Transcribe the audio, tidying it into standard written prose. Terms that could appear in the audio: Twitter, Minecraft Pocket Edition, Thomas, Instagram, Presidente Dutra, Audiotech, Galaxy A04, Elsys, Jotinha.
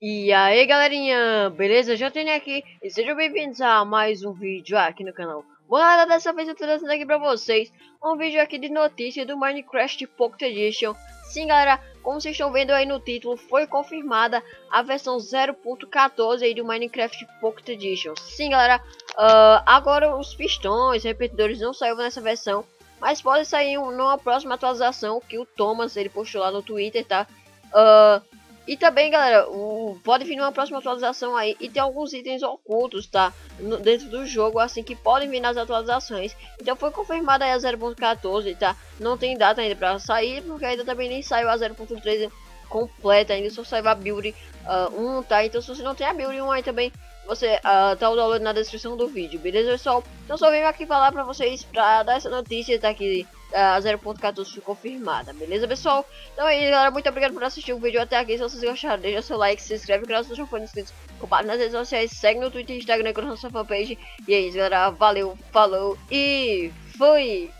E aí galerinha, beleza? Jotinha aqui e sejam bem-vindos a mais um vídeo aqui no canal. Bora, dessa vez eu tô trazendo aqui pra vocês um vídeo aqui de notícia do Minecraft Pocket Edition. Sim galera, como vocês estão vendo aí no título, foi confirmada a versão 0.14 aí do Minecraft Pocket Edition. Sim galera, agora os pistões, repetidores não saíram nessa versão, mas podem sair numa próxima atualização que o Thomas ele postou lá no Twitter, tá? E também galera, pode vir uma próxima atualização aí e tem alguns itens ocultos, tá? Dentro do jogo, assim, que podem vir nas atualizações. Então foi confirmada aí a 0.14, tá? Não tem data ainda pra sair, porque ainda também nem saiu a 0.13 completa, ainda só saiu a build 1, tá? Então se você não tem a build 1 aí também, você tá o download na descrição do vídeo, beleza pessoal? Então só venho aqui falar pra vocês, pra dar essa notícia, tá aqui. A 0.14 foi confirmada, beleza pessoal? Então é isso galera, muito obrigado por assistir o vídeo até aqui. Se vocês gostaram, deixa seu like, se inscreve no canal se não for inscrito, compartilha nas redes sociais, segue no Twitter, Instagram e na nossa fanpage. E é isso galera, valeu, falou e fui!